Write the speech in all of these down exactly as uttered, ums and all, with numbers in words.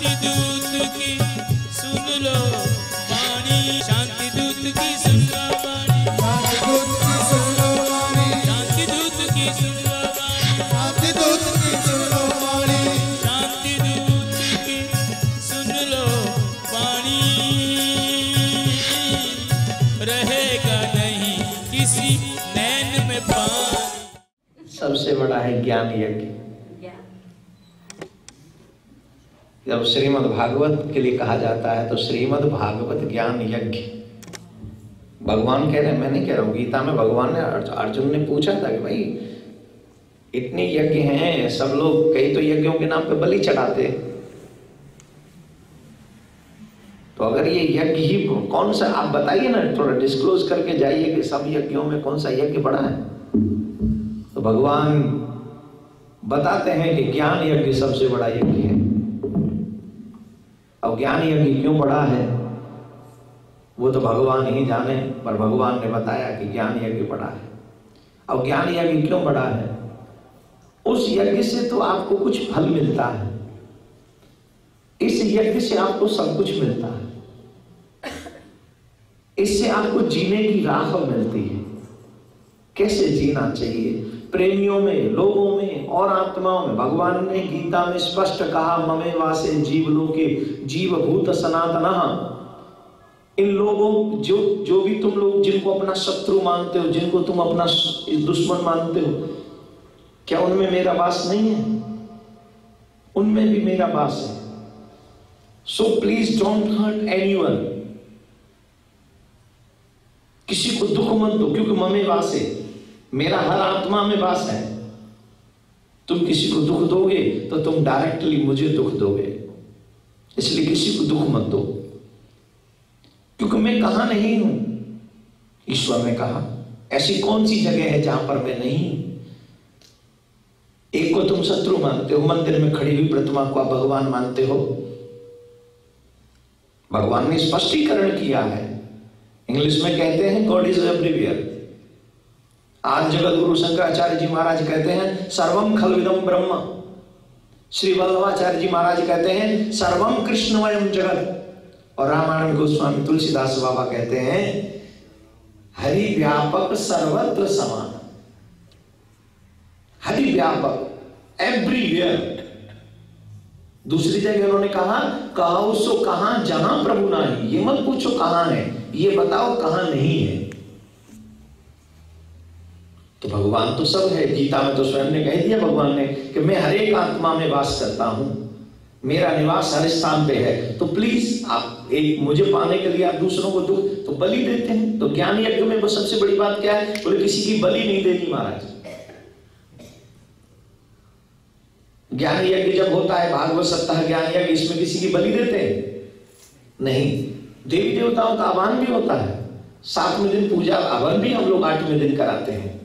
शांति दूत की सुन लो वाणी, शांति दूत की सुन लो वाणी, शांति दूत की सुन लो वाणी, शांति दूत की सुन लो वाणी, शांति दूत की सुन लो वाणी, शांति दूत की सुन लो वाणी। रहेगा नहीं किसी नैन में पानी। सबसे बड़ा है ज्ञान यज्ञ। जब श्रीमद् भागवत के लिए कहा जाता है तो श्रीमद् भागवत ज्ञान यज्ञ भगवान कह रहे हैं, मैं नहीं कह रहा हूँ। गीता में भगवान ने अर्जुन ने पूछा था कि भाई इतने यज्ञ हैं, सब लोग कई तो यज्ञों के नाम पे बलि चढ़ाते, तो अगर ये यज्ञ ही कौन सा, आप बताइए ना, थोड़ा डिस्क्लोज करके जाइए कि सब यज्ञों में कौन सा यज्ञ बड़ा है। तो भगवान बताते हैं कि ज्ञान यज्ञ सबसे बड़ा यज्ञ है। अब ज्ञान यज्ञ क्यों बड़ा है वो तो भगवान ही जाने, पर भगवान ने बताया कि ज्ञान यज्ञ बड़ा है। अब ज्ञान यज्ञ क्यों बड़ा है? उस यज्ञ से तो आपको कुछ फल मिलता है, इस यज्ञ से आपको सब कुछ मिलता है, इससे आपको जीने की राह मिलती है, कैसे जीना चाहिए प्रेमियों में, लोगों में और आत्माओं में। भगवान ने गीता में स्पष्ट कहा, ममे वासे जीवलोके जीवभूत सनातनः। इन लोगों जो जो भी तुम लोग जिनको अपना शत्रु मानते हो, जिनको तुम अपना दुश्मन मानते हो, क्या उनमें मेरा वास नहीं है? उनमें भी मेरा वास है। So please don't hurt anyone, किसी को दुख मत दो, क्योंकि ममे वासे, मेरा हर आत्मा में वास है। तुम किसी को दुख दोगे तो तुम डायरेक्टली मुझे दुख दोगे, इसलिए किसी को दुख मत दो, क्योंकि मैं कहा नहीं हूं, ईश्वर ने कहा। ऐसी कौन सी जगह है जहां पर मैं नहीं? एक को तुम शत्रु मानते हो, मंदिर में खड़ी हुई प्रतिमा को आप भगवान मानते हो। भगवान ने स्पष्टीकरण किया है, इंग्लिश में कहते हैं गॉड इज एवरीवेयर। आज जगत गुरु शंकराचार्य जी महाराज कहते हैं सर्वम खलविदम ब्रह्म, श्री वल्लभाचार्य जी महाराज कहते हैं सर्वम कृष्णमयम जगत, और रामानंद गोस्वामी तुलसीदास बाबा कहते हैं हरि व्यापक सर्वत्र समान। हरि व्यापक एवरीवेयर। दूसरी जगह उन्होंने कहा कहाऊ सो कहां जहां प्रभु नाही। ये मत पूछो कहां है, ये बताओ कहां नहीं है। तो भगवान तो सब है। गीता में तो स्वयं ने कह दिया भगवान ने कि मैं हर एक आत्मा में वास करता हूं, मेरा निवास हर स्थान पे है। तो प्लीज आप एक मुझे पाने के लिए आप दूसरों को दुख तो बलि देते हैं। तो ज्ञान यज्ञ में सबसे बड़ी बात क्या है? बोले किसी की बलि नहीं देनी महाराज। ज्ञान यज्ञ जब होता है भागवत सप्ताह ज्ञान यज्ञ, इसमें किसी की बलि देते हैं नहीं। देवी देवताओं का आह्वान भी होता है, सातवें दिन पूजा हवन भी हम लोग आठवें दिन कराते हैं।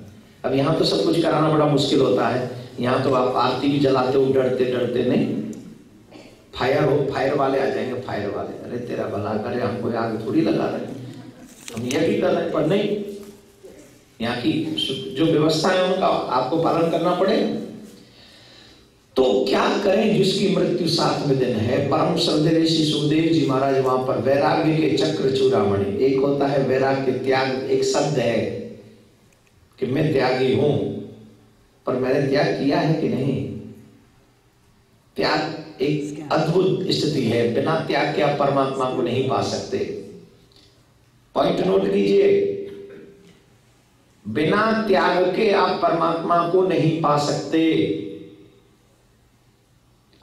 अब यहाँ तो सब कुछ कराना बड़ा मुश्किल होता है, यहाँ तो आप आरती भी जलाते हो डरते डरते, नहीं फायर हो, फायर वाले आ जाएंगे, फायर वाले, अरे तेरा भला करे, हमको आग थोड़ी लगा रहे, हम यह भी कर रहे, पर नहीं, यहाँ की जो व्यवस्था है उनका आपको पालन करना पड़ेगा। तो क्या करें जिसकी मृत्यु सातवें दिन है? परम श्रद्धेय ऋषि सुखदेव जी महाराज वहां पर वैराग्य के चक्र चूड़ामणि। एक होता है वैराग्य त्याग, एक शब्द है कि मैं त्यागी हूं, पर मैंने त्याग किया है कि नहीं। त्याग एक अद्भुत स्थिति है, बिना त्याग के आप परमात्मा को नहीं पा सकते। पॉइंट नोट कीजिए, बिना त्याग के आप परमात्मा को नहीं पा सकते,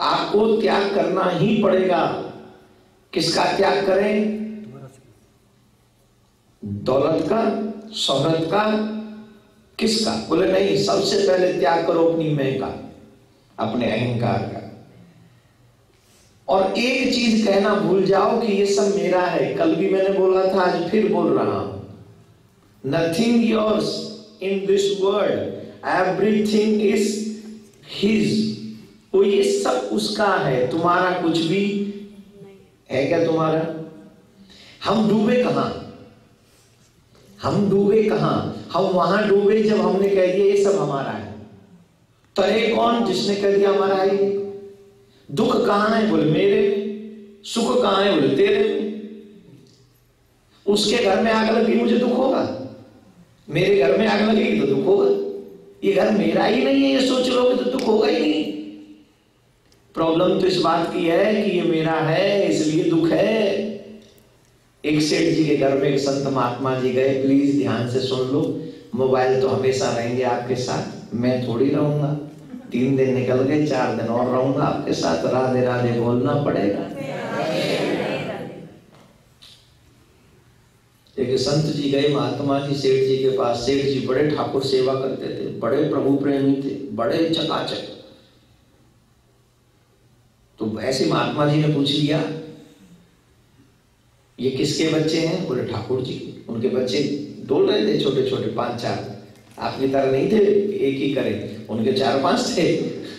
आपको त्याग करना ही पड़ेगा। किसका त्याग करें? दौलत का, शोहरत का, किसका? बोले नहीं, सबसे पहले त्याग करो अपनी मैं का, अपने अहंकार का। और एक चीज कहना भूल जाओ कि ये सब मेरा है। कल भी मैंने बोला था, आज फिर बोल रहा हूं, nothing yours in this world, everything is his. तो ये सब उसका है, तुम्हारा कुछ भी है क्या? तुम्हारा हम डूबे कहां, हम डूबे कहां? हम वहां डूबे जब हमने कह दिया ये सब हमारा है। तरे कौन जिसने कह दिया हमारा है? दुख कहां है? बोले मेरे में। लोग कहां हैं, उड़ते रहते। उसके घर में आग लगी मुझे दुख होगा, मेरे घर में आग लगेगी तो दुख होगा, ये घर मेरा ही नहीं है ये सोच लोगे तो दुख होगा ही नहीं। प्रॉब्लम तो इस बात की है कि ये मेरा है इसलिए दुख है। एक सेठ जी के घर में एक संत महात्मा जी गए, प्लीज ध्यान से सुन लो, मोबाइल तो हमेशा रहेंगे आपके साथ, मैं थोड़ी रहूंगा, तीन दिन निकल गए, चार दिन और रहूंगा आपके साथ, राधे राधे बोलना पड़ेगा। एक संत जी गए महात्मा जी सेठ जी के पास, सेठ जी बड़े ठाकुर सेवा करते थे, बड़े प्रभु प्रेमी थे, बड़े चकाचक। तो ऐसे महात्मा जी ने पूछ लिया ये किसके बच्चे हैं, बोले ठाकुर जी। उनके बच्चे डोल रहे थे छोटे छोटे, पांच चार, आपकी तरह नहीं थे एक ही करे, उनके चार पांच थे।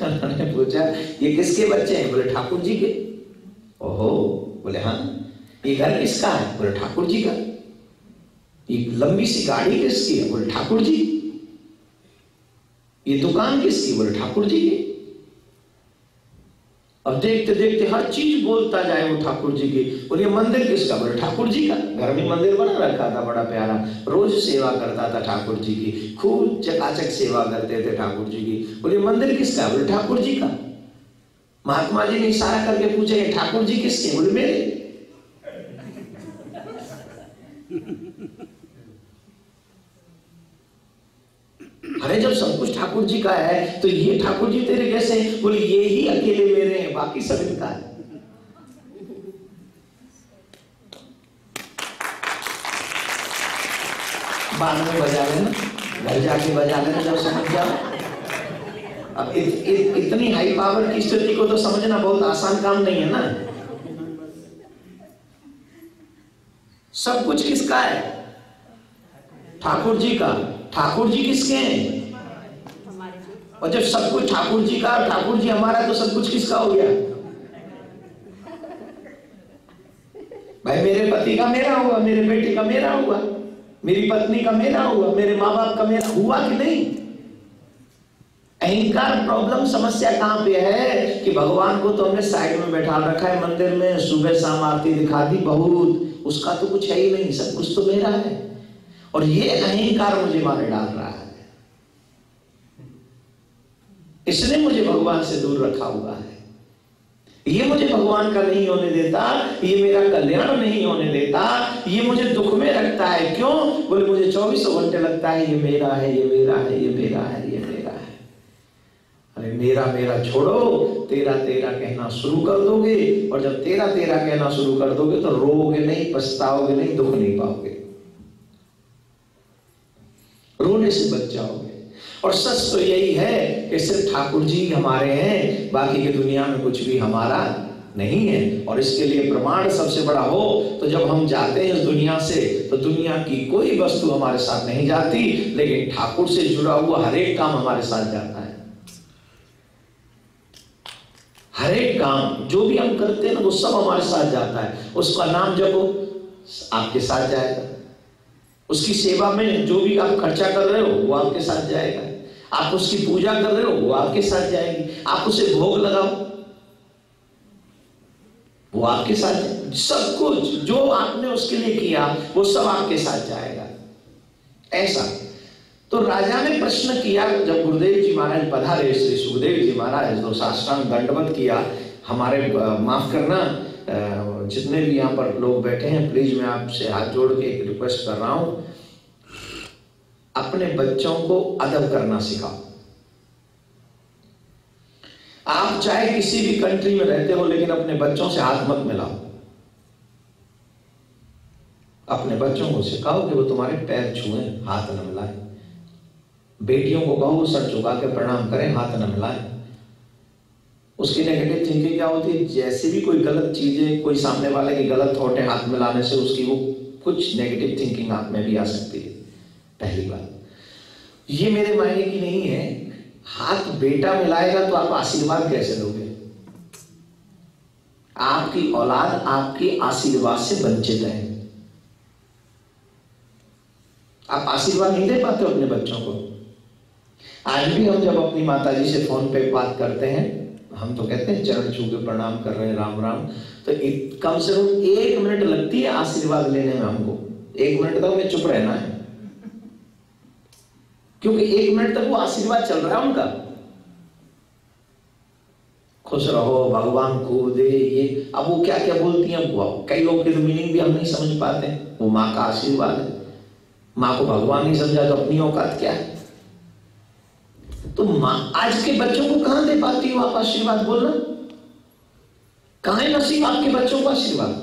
उन्होंने पूछा ये किसके बच्चे हैं, बोले ठाकुर जी के। ओहो, बोले हाँ। ये घर किसका है, बोले ठाकुर जी का। ये लंबी सी गाड़ी किसकी है, बोले ठाकुर जी। ये दुकान किसकी, बोले ठाकुर जी की। अब देखते देखते हर चीज बोलता जाए वो ठाकुर जी की। और ये मंदिर किसका, बोले ठाकुर जी का। घर में मंदिर बना रखा था बड़ा प्यारा, रोज सेवा करता था ठाकुर जी की, खूब चकाचक सेवा करते थे ठाकुर जी की। और ये मंदिर किसका, बोले ठाकुर जी का। महात्मा जी ने इशारा करके पूछा ये ठाकुर जी किसके, बोले मेरे। अरे जब सब कुछ ठाकुर जी का है तो ये ठाकुर जी तेरे कैसे, बोले ये ही अकेले मेरे हैं बाकी सब इनका है। बाद में बजा लेना, घर जाके बजा लेना जब समझ जाओ। अब इत, इत, इतनी हाई पावर की स्थिति को तो समझना बहुत आसान काम नहीं है ना। सब कुछ किसका है, ठाकुर जी का। ठाकुर जी किसके हैं, और जब सब कुछ ठाकुर जी का ठाकुर जी हमारा तो सब कुछ किसका हो गया। भाई मेरे पति का मेरा हुआ, मेरे बेटे का मेरा हुआ, मेरी पत्नी का मेरा हुआ, मेरे माँ बाप का मेरा हुआ कि नहीं। अहंकार प्रॉब्लम समस्या कहां पे है कि भगवान को तो हमने साइड में बैठा रखा है मंदिर में, सुबह शाम आरती दिखा दी बहुत, उसका तो कुछ है ही नहीं, सब कुछ तो मेरा है। और ये अहंकार मुझे मारे डाल रहा है, इसने मुझे भगवान से दूर रखा हुआ है। ये मुझे भगवान का नहीं होने देता, ये मेरा कल्याण नहीं होने देता, ये मुझे दुख में रखता है। क्यों, बोले मुझे चौबीसों घंटे लगता है ये मेरा है ये मेरा है ये मेरा है ये मेरा है। अरे मेरा मेरा छोड़ो, तेरा तेरा कहना शुरू कर दोगे, और जब तेरा तेरा कहना शुरू कर दोगे तो रोओगे नहीं, पछताओगे नहीं, दुख नहीं पाओगे, रोने से बच जाओगे। और सच तो यही है कि सिर्फ ठाकुर जी हमारे हैं, बाकी की दुनिया में कुछ भी हमारा नहीं है। और इसके लिए प्रमाण सबसे बड़ा हो तो जब हम जाते हैं इस दुनिया से तो दुनिया की कोई वस्तु हमारे साथ नहीं जाती, लेकिन ठाकुर से जुड़ा हुआ हरेक काम हमारे साथ जाता है। हरेक काम जो भी हम करते हैं ना वो सब हमारे साथ जाता है। उसका नाम जपो आपके साथ जाएगा, उसकी सेवा में जो भी आप खर्चा कर रहे हो वो आपके साथ जाएगा, आप उसकी पूजा कर रहे हो वो आपके साथ जाएगी, आप उसे भोग लगाओ वो आपके साथ, सब कुछ जो आपने उसके लिए किया वो सब आपके साथ जाएगा। ऐसा तो राजा ने प्रश्न किया, जब गुरुदेव जी महाराज पधारे श्री सुखदेव जी महाराज तो साष्टांग दंडवत किया। हमारे माफ करना जितने भी यहाँ पर लोग बैठे हैं, प्लीज मैं आपसे हाथ जोड़ के एक रिक्वेस्ट कर रहा हूं, अपने बच्चों को अदब करना सिखाओ। आप चाहे किसी भी कंट्री में रहते हो लेकिन अपने बच्चों से हाथ मत मिलाओ। अपने बच्चों को सिखाओ कि वो तुम्हारे पैर छुएं, हाथ न मिलाएं। बेटियों को कहो सर झुका के प्रणाम करें, हाथ न मिलाएं। उसकी नेगेटिव थिंकिंग क्या होती है, जैसे भी कोई गलत चीजें, कोई सामने वाले की गलत थॉट है, हाथ मिलाने से उसकी वो कुछ नेगेटिव थिंकिंग आप में भी आ सकती है। पहली बात ये मेरे मायने की नहीं है, हाथ बेटा मिलाएगा तो आप आशीर्वाद कैसे दोगे, आपकी औलाद आपके आशीर्वाद से वंचित है। आप आशीर्वाद नहीं दे पाते अपने बच्चों को। आज भी हम जब अपनी माता जी से फोन पे बात करते हैं, हम तो कहते हैं चरण छू के प्रणाम कर रहे हैं राम राम, तो कम से कम एक मिनट लगती है आशीर्वाद लेने में हमको। एक मिनट तक हमें चुप रहना है, क्योंकि एक मिनट तक वो आशीर्वाद चल रहा है उनका, खुश रहो भगवान को दे ये। अब वो क्या क्या बोलती हैं बुआ, कई लोग के तो मीनिंग भी हम नहीं समझ पाते। वो माँ का आशीर्वाद है, माँ को भगवान नहीं समझा तो अपनी औकात क्या है। तो माँ आज के बच्चों को कहां दे पाती हो आप आशीर्वाद, बोलना कहां है नसीब आपके बच्चों को आशीर्वाद।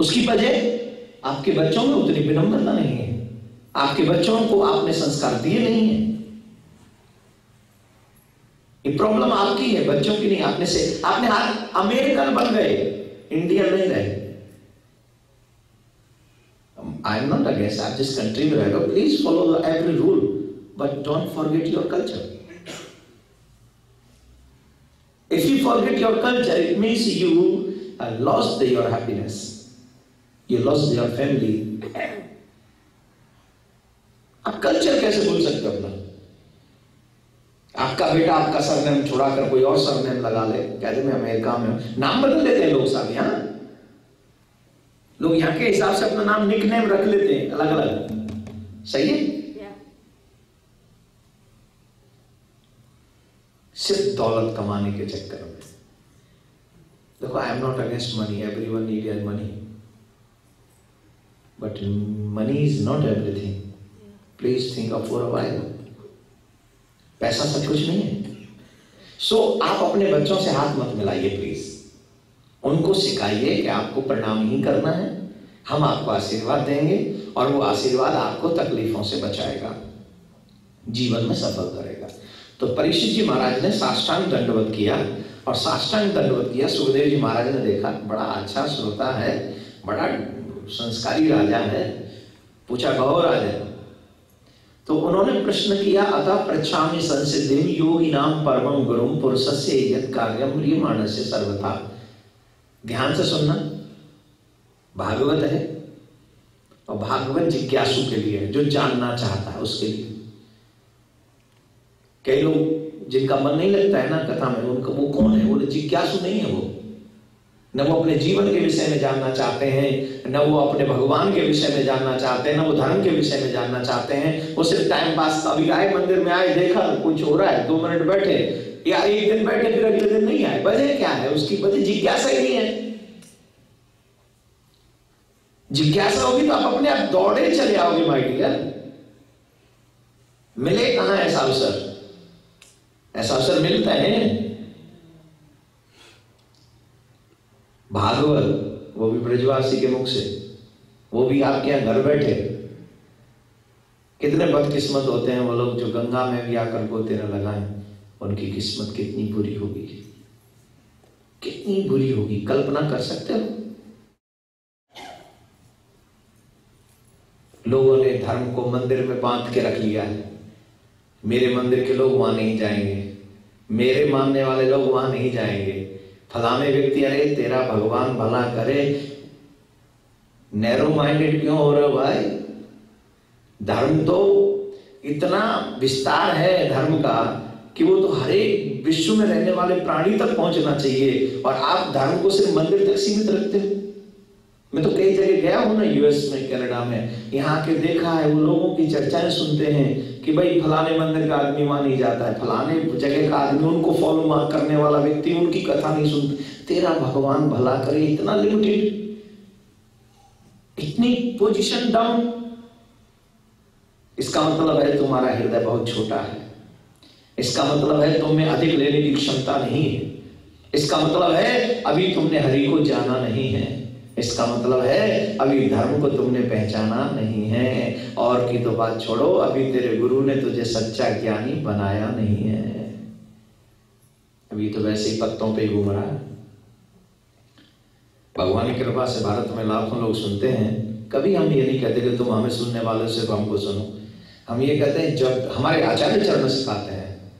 उसकी वजह आपके बच्चों में उतनी विनम्रता नहीं है, आपके बच्चों को आपने संस्कार दिए नहीं है। ये प्रॉब्लम आपकी है, बच्चों की नहीं। आपने से आपने हाथ अमेरिकन बन गए, इंडियन नहीं रहे। आई एम नॉट अगेंस्ट, आप जिस कंट्री में रह रहे हो please follow every rule, but don't forget your culture. If you forget your culture it means you lost your happiness, you lost your family. आप कल्चर कैसे भूल सकते हो अपना? आपका बेटा आपका सरनेम छोड़ाकर कोई और सरनेम लगा ले, कहते मैं अमेरिका में हूं। नाम बदल लेते हैं लोग साहब, यहाँ लोग यहाँ के हिसाब से अपना नाम निकनेम रख लेते हैं अलग अलग। सही है, yeah. सिर्फ दौलत कमाने के चक्कर में। देखो I am not against money, everyone need your money, but money is not everything. Please think of for a while, पैसा सब कुछ नहीं है। सो so, आप अपने बच्चों से हाथ मत मिलाइए प्लीज। उनको सिखाइए कि आपको प्रणाम ही करना है, हम आपको आशीर्वाद देंगे और वो आशीर्वाद आपको तकलीफों से बचाएगा, जीवन में सफल करेगा। तो परीक्षित जी महाराज ने साष्टांग दंडवत किया, और साष्टांग दंडवत किया। सुखदेव जी महाराज ने देखा बड़ा अच्छा श्रोता है, बड़ा संस्कारी राजा है, पूछा गौर राजा। तो उन्होंने प्रश्न किया, अतः पृच्छामि संसिद्धिं योगिनां परमं गुरुं पुरुषस्य यत् कार्यं म्रियमाणस्य सर्वथा। ध्यान से सुनना, भागवत है और भागवत जिज्ञासु के लिए है, जो जानना चाहता है उसके लिए। कई लोग जिनका मन नहीं लगता है ना कथा में, उनका वो कौन है? वो जिज्ञासु नहीं है, वो न वो अपने जीवन के विषय में जानना चाहते हैं, न वो अपने भगवान के विषय में जानना चाहते हैं, न वो धर्म के विषय में जानना चाहते हैं। वो सिर्फ टाइम पास, अभी आए मंदिर में, आए देखा कुछ हो रहा है, दो मिनट बैठे या एक दिन बैठे फिर अगले दिन नहीं आए। वजह क्या है उसकी? वजह जिज्ञासा ही नहीं है। जिज्ञासा होगी तो आप अपने आप दौड़े चले आओगे माय डियर। मिले कहां ऐसा अवसर? ऐसा अवसर मिलता है भागवत, वो भी ब्रजवासी के मुख से, वो भी आपके यहाँ घर बैठे। कितने बदकिस्मत होते हैं वो लोग जो गंगा में भी आकर गोते न लगाएं। उनकी किस्मत कितनी बुरी होगी, कितनी बुरी होगी, कल्पना कर सकते हो। लोगों ने धर्म को मंदिर में बांध के रख लिया है। मेरे मंदिर के लोग वहां नहीं जाएंगे, मेरे मानने वाले लोग वहां नहीं जाएंगे, फलाने व्यक्ति। अरे तेरा भगवान भला करे, नैरो माइंडेड क्यों हो रहे हो भाई? धर्म तो इतना विस्तार है धर्म का कि वो तो हर एक विश्व में रहने वाले प्राणी तक पहुंचना चाहिए, और आप धर्म को सिर्फ मंदिर तक सीमित रखते हो। मैं तो कई जगह गया हूं ना, यूएस में, कनाडा में, यहाँ के देखा है, वो लोगों की चर्चाएं सुनते हैं कि भाई फलाने मंदिर का आदमी वहां नहीं जाता है, फलाने जगह का आदमी, उनको फॉलो करने वाला व्यक्ति उनकी कथा नहीं सुनता। तेरा भगवान भला करे, इतना लिमिटेड, इतनी पोजीशन डाउन। इसका मतलब है तुम्हारा हृदय बहुत छोटा है, इसका मतलब है तुम्हें अधिक लेने की क्षमता नहीं है, इसका मतलब है अभी तुमने हरि को जाना नहीं है, इसका मतलब है अभी धर्म को तुमने पहचाना नहीं है, और की तो बात छोड़ो, अभी तेरे गुरु ने तुझे सच्चा ज्ञानी बनाया नहीं है, अभी तो वैसे ही पत्तों पे घूम रहा है। भगवान की कृपा से भारत में लाखों लोग सुनते हैं। कभी हम ये नहीं कहते कि तुम हमें सुनने वाले सिर्फ हमको सुनो। हम ये कहते हैं, जब हमारे आचार्य चरण सिखाते हैं,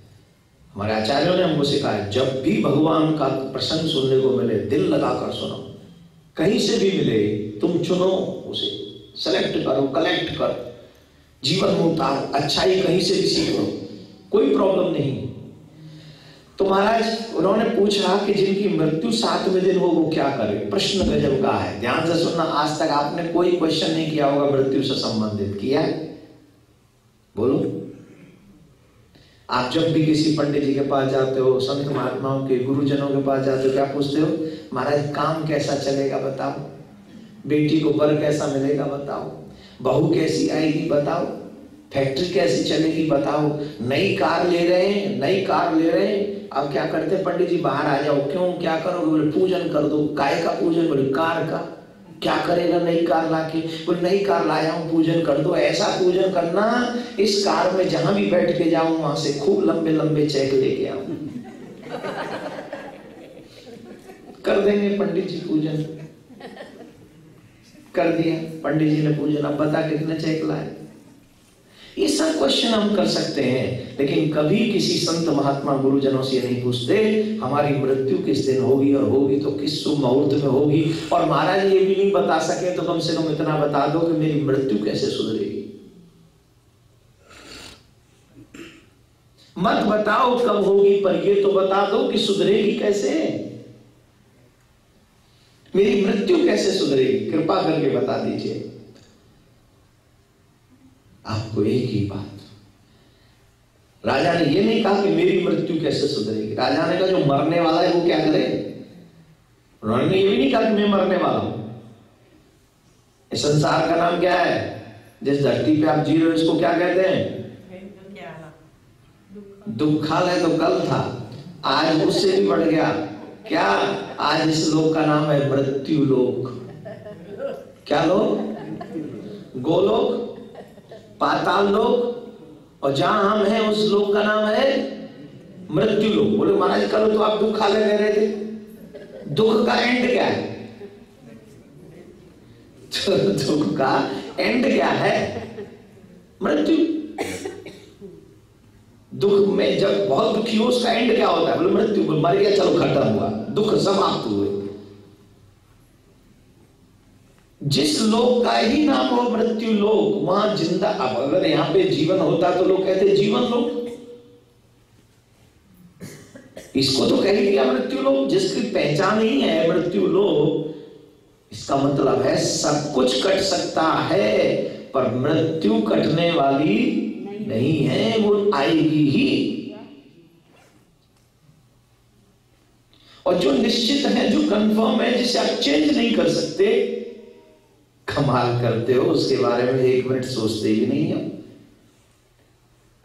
हमारे आचार्यों ने हमको सिखाया, जब भी भगवान का प्रसंग सुनने को मिले दिल लगाकर सुनो, कहीं से भी मिले तुम चुनो, उसे सेलेक्ट करो, कलेक्ट करो, जीवन में उतारो, अच्छाई कहीं से भी सीखो, कोई प्रॉब्लम नहीं। तो महाराज उन्होंने पूछा कि जिनकी मृत्यु सातवें दिन हो वो क्या करे। प्रश्न गजब का है, ध्यान से सुनना। आज तक आपने कोई क्वेश्चन नहीं किया होगा मृत्यु से संबंधित, किया है? बोलो। आप जब भी किसी पंडित जी के पास जाते हो, संत महात्माओं के गुरुजनों के पास जाते हो, क्या पूछते हो? महाराज काम कैसा चलेगा बताओ, बेटी को वर कैसा मिलेगा बताओ, बहू कैसी आएगी बताओ, फैक्ट्री कैसी चलेगी बताओ, नई कार ले रहे हैं, नई कार ले रहे हैं। अब क्या करते हैं पंडित जी, बाहर आ जाओ। क्यों, क्या करोगे? बोले पूजन कर दो। काय का पूजन? बोले कार का। क्या करेगा नई कार लाके? बोले नई कार लाया हूँ, पूजन कर दो। ऐसा पूजन करना इस कार में जहां भी बैठ के जाऊं वहां से खूब लंबे लंबे चेक लेके आऊं। कर देंगे पंडित जी पूजन। कर दिया पंडित जी ने पूजन। अब बता कितने चेक लाए। ये सब क्वेश्चन हम कर सकते हैं, लेकिन कभी किसी संत महात्मा गुरुजनों से नहीं पूछते हमारी मृत्यु किस दिन होगी, और होगी तो किस शुभ मुहूर्त में होगी। और महाराज ये भी नहीं बता सके तो कम से कम इतना बता दो कि मेरी मृत्यु कैसे सुधरेगी। मत बताओ कब होगी, पर ये तो बता दो कि सुधरेगी कैसे, मेरी मृत्यु कैसे सुधरेगी, कृपा करके बता दीजिए। आपको एक ही बात, राजा ने यह नहीं कहा कि मेरी मृत्यु कैसे सुधरेगी। राजा ने कहा जो मरने वाला है वो क्या करे। उन्होंने ये भी नहीं कहा कि मैं मरने वाला हूं। इस संसार का नाम क्या है, जिस धरती पे आप जी रहे हो इसको क्या कहते हैं? दुखालय तो कल था, आज उससे भी बढ़ गया। क्या आज इस लोक का नाम है मृत्यु लोक। क्या लोक? गोलोक, पाताल लोक, और जहां हम हैं उस लोक का नाम है मृत्यु लोक। बोले महाराज कल तो आप दुखालय कह रहे थे, दुख का एंड क्या है? तो दुख का एंड क्या है? मृत्यु। दुख में जब बहुत दुखी हो उसका एंड क्या होता है? बोले मृत्यु। बोले मर गया, चलो खत्म हुआ, दुख समाप्त हुए। जिस लोक का ही नाम हो मृत्यु लोक, वहां जिंदा। अब अगर यहां पे जीवन होता तो लोग कहते जीवन लोक, इसको तो कह दिया मृत्यु लोक। जिसकी पहचान ही है मृत्यु लोक, इसका मतलब है सब कुछ कट सकता है पर मृत्यु कटने वाली नहीं है, वो आएगी ही। और जो निश्चित है, जो कंफर्म है, जिसे आप चेंज नहीं कर सकते, कमाल करते हो, उसके बारे में एक मिनट सोचते ही नहीं है।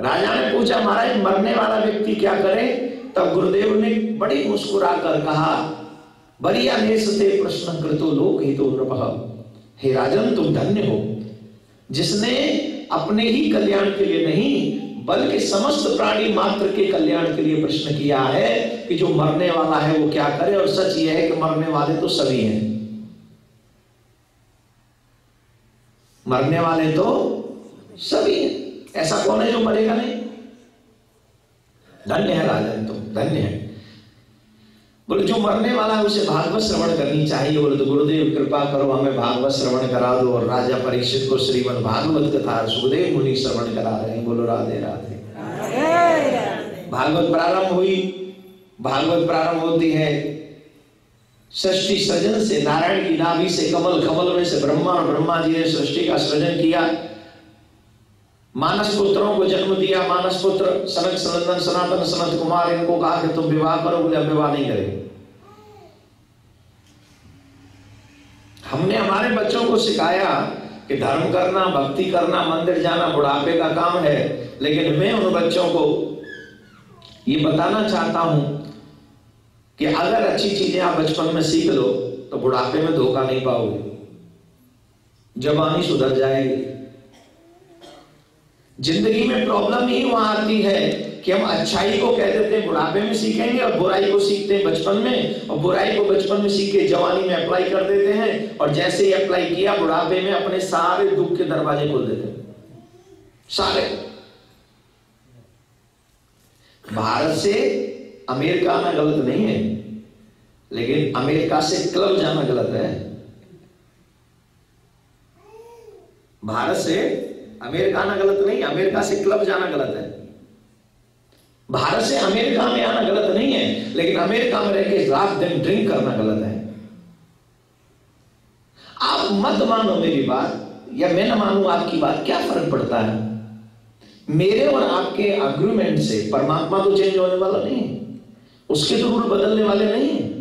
राजा ने पूछा महाराज मरने वाला व्यक्ति क्या करे, तब गुरुदेव ने बड़ी मुस्कुरा कर कहा बरिया नेसते प्रश्न कृतो लोक हितो नृपः। हे राजन तुम धन्य हो, जिसने अपने ही कल्याण के लिए नहीं बल्कि समस्त प्राणी मात्र के कल्याण के लिए प्रश्न किया है कि जो मरने वाला है वो क्या करे। और सच यह है कि मरने वाले तो सभी हैं, मरने वाले तो सभी हैं। ऐसा कौन है जो मरेगा नहीं? धन्य है राजन तुम, धन्य है। बोले जो मरने वाला है उसे भागवत श्रवण करनी चाहिए। बोले तो गुरुदेव कृपा करो हमें भागवत श्रवण करा दो। और राजा परीक्षित को श्रीमद भागवत कथा सुखदेव मुनि श्रवण करा रहे हैं। बोलो राधे राधे। भागवत प्रारंभ हुई, भागवत प्रारंभ होती है सृष्टि सृजन से, नारायण की नाभि से कमल, कमल में से ब्रह्मा, और ब्रह्मा जी ने सृष्टि का सृजन किया, मानस पुत्रों को जन्म दिया। मानस पुत्र सनक, सनंदन, सनातन, सनत कुमार, इनको कहा कि तुम विवाह करो। बोले विवाह नहीं करेंगे। हमने हमारे बच्चों को सिखाया कि धर्म करना, भक्ति करना, मंदिर जाना बुढ़ापे का काम है, लेकिन मैं उन बच्चों को ये बताना चाहता हूं कि अगर अच्छी चीजें आप बचपन में सीख लो तो बुढ़ापे में धोखा नहीं पाओगे, जवानी सुधर जाएगी। जिंदगी में प्रॉब्लम ही वहां आती है कि हम अच्छाई को कह देते हैं बुढ़ापे में सीखेंगे, और बुराई को सीखते हैं बचपन में, और बुराई को बचपन में सीख के जवानी में अप्लाई कर देते हैं, और जैसे ही अप्लाई किया बुढ़ापे में अपने सारे दुख के दरवाजे खोल देते हैं सारे। भारत से अमेरिका आना गलत नहीं है, लेकिन अमेरिका से क्लब जाना गलत है। भारत से अमेरिका आना गलत नहीं, अमेरिका से क्लब जाना गलत है। भारत से अमेरिका में आना गलत नहीं है, लेकिन अमेरिका में रहकर रात दिन ड्रिंक करना गलत है। आप मत मानो मेरी बात या मैं ना मानूं आपकी बात, क्या फर्क पड़ता है? मेरे और आपके अग्रीमेंट से परमात्मा तो चेंज होने वाला नहीं है, उसके तो गुरु बदलने वाले नहीं है।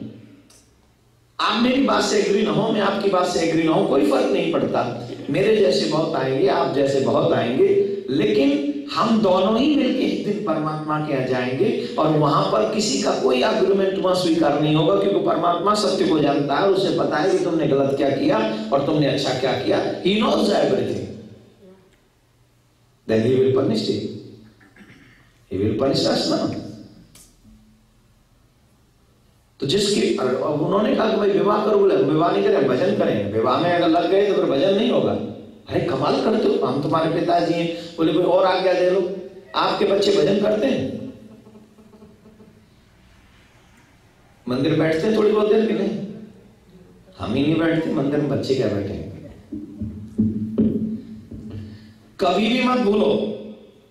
आप मेरी बात से एग्री ना हो, मैं आपकी बात से एग्री ना हो, कोई फर्क नहीं पड़ता। मेरे जैसे बहुत आएंगे, आप जैसे बहुत आएंगे, लेकिन हम दोनों ही मिलकर एक दिन परमात्मा के आ जाएंगे और वहां पर किसी का कोई आर्गुमेंट वहां स्वीकार नहीं होगा, क्योंकि परमात्मा सत्य को जानता है और उसे पता है कि तुमने गलत क्या किया और तुमने अच्छा क्या किया। He knows everything. Then he will punish you. He will punish us ना? तो जिसकी उन्होंने कहा कि भाई विवाह करो, बोले विवाह नहीं करें, भजन करें। विवाह में अगर लग गए तो फिर भजन नहीं होगा। अरे कमाल करते हो, हम तुम्हारे पिताजी हैं। बोले कोई और आज्ञा दे लो, आपके बच्चे भजन करते हैं, मंदिर बैठते हैं थोड़ी बहुत देर भी नहीं? हम ही नहीं बैठते मंदिर में, बच्चे क्या बैठे? कभी भी मत भूलो,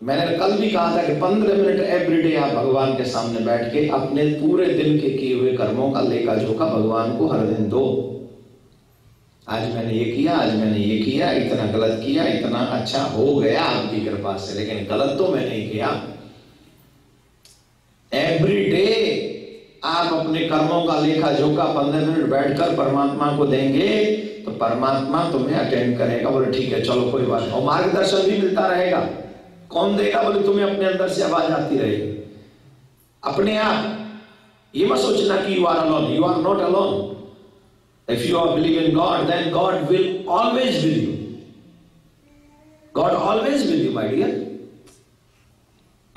मैंने कल भी कहा था कि पंद्रह मिनट एवरीडे आप भगवान के सामने बैठ के अपने पूरे दिन के किए हुए कर्मों का लेखा जोखा भगवान को हर दिन दो। आज मैंने ये किया, आज मैंने ये किया, इतना गलत किया, इतना अच्छा हो गया आपकी कृपा से, लेकिन गलत तो मैंने किया। एवरी डे आप अपने कर्मों का लेखा जोखा पंद्रह मिनट बैठकर परमात्मा को देंगे तो परमात्मा तुम्हें अटेंड करेगा। बोले ठीक है चलो कोई बात नहीं, और मार्गदर्शन भी मिलता रहेगा। कौन देगा? बोले तुम्हें अपने अंदर से आवाज आती रहेगी अपने आप। ये मत सोचना कि you are alone, you are not alone. If you are believing in God, then God will always with you. God always with you, my dear.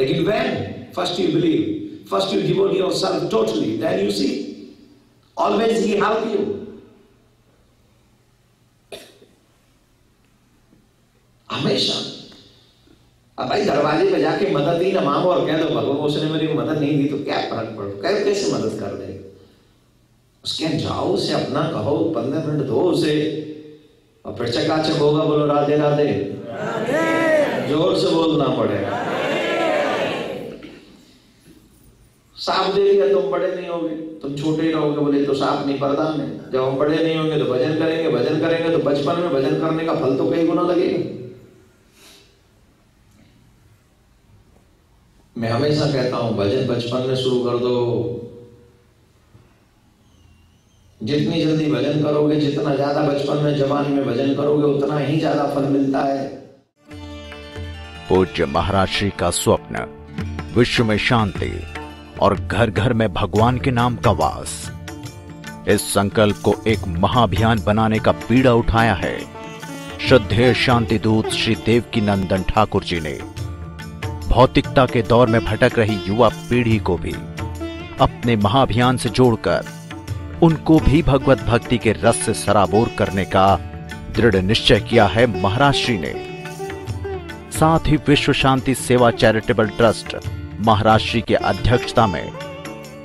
Again, when first you believe, first you devote yourself totally, then you see, always He helps you. हमेशा। अब भाई दरवाजे पे जाके मदद ही ना मांगो और कह दो भगवान उसने मेरी मदद नहीं दी तो क्या फर्क पड़ता? क्या कैसे मदद कर देगा? उसके जाओ, उसे अपना कहो, पंद्रह मिनट दो उसे, और फिर चकाचक होगा। बोलो राधे राधे, जोर से बोलना पड़ेगा। साफ दे दिया तुम बड़े नहीं होगे, तुम छोटे ही रहोगे। बोले तो साफ नहीं बरदान है, जब हम बड़े नहीं होंगे तो भजन करेंगे, भजन करेंगे तो बचपन में भजन करने का फल तो कई गुना लगेगा। मैं हमेशा कहता हूं भजन बचपन में शुरू कर दो, जितनी जल्दी भजन करोगे, जितना ज्यादा बचपन में जवानी में भजन करोगे, उतना ही ज्यादा फल मिलता है। पूज्य महाराज श्री का स्वप्न, विश्व में शांति और घर घर में भगवान के नाम का वास, इस संकल्प को एक महाअभियान बनाने का बीड़ा उठाया है श्रद्धेय शांति दूत श्री देवकीनंदन ठाकुर जी ने। भौतिकता के दौर में भटक रही युवा पीढ़ी को भी अपने महाअभियान से जोड़कर उनको भी भगवत भक्ति के रस से सराबोर करने का दृढ़ निश्चय किया है महाराज श्री ने। साथ ही विश्व शांति सेवा चैरिटेबल ट्रस्ट महाराज श्री की अध्यक्षता में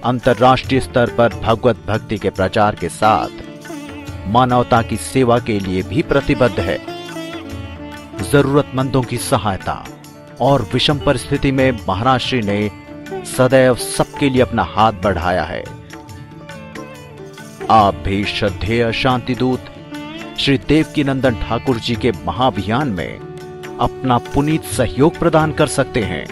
अंतर्राष्ट्रीय स्तर पर भगवत भक्ति के प्रचार के साथ मानवता की सेवा के लिए भी प्रतिबद्ध है। जरूरतमंदों की सहायता और विषम परिस्थिति में महाराज श्री ने सदैव सबके लिए अपना हाथ बढ़ाया है। आप भी श्रद्धेय शांतिदूत श्री देवकीनंदन ठाकुर जी के महाअभियान में अपना पुनीत सहयोग प्रदान कर सकते हैं।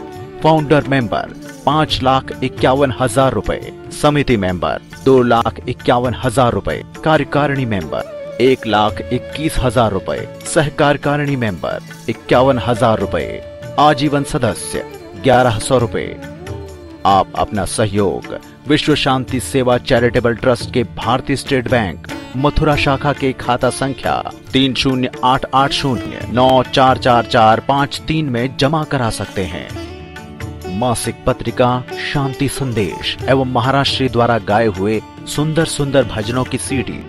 फाउंडर मेंबर पांच लाख इक्यावन हजार रूपए, समिति मेंबर दो लाख इक्यावन हजार रूपए, कार्यकारिणी मेंबर एक लाख इक्कीस हजार रूपए, सह कार्यकारिणी मेंबर इक्यावन हजार रूपए, आजीवन सदस्य ग्यारह सौ रूपए। आप अपना सहयोग विश्व शांति सेवा चैरिटेबल ट्रस्ट के भारतीय स्टेट बैंक मथुरा शाखा के खाता संख्या तीन शून्य आठ आठ शून्य नौ चार चार चार पाँच तीन में जमा करा सकते हैं। मासिक पत्रिका शांति संदेश एवं महाराज श्री द्वारा गाए हुए सुंदर सुंदर भजनों की सीडी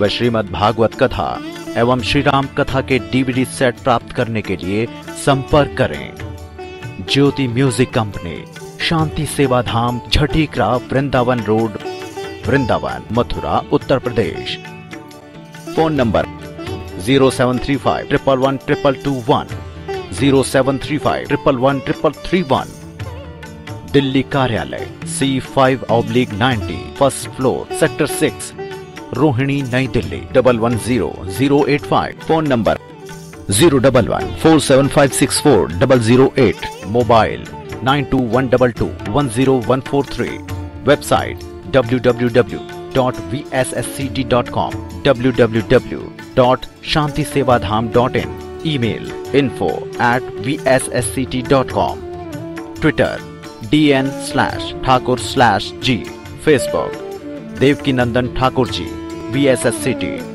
व श्रीमद् भागवत कथा एवं श्री राम कथा के डीवीडी सेट प्राप्त करने के लिए संपर्क करें। ज्योति music company, Shanti Seva Dham, Jhatikara Vrindavan road, Vrindavan, Mathura, Uttar Pradesh. Phone number zero seven three five triple one triple two one, zero seven three five triple one triple three one. Delhi कार्यालय C five oblique ninety, first floor, sector six, Rohini, नई Delhi one one zero zero eight five. Phone number zero double one four seven five six four double zero eight, mobile nine two one double to one zero one four three, website W W W dot V S S C T dot com, W W W dot Shanti Seva Dham dot in, email info at V S S C T dot com, Twitter D N slash Thakur slash ji, Facebook Devkinandan Thakur ji V S S C T.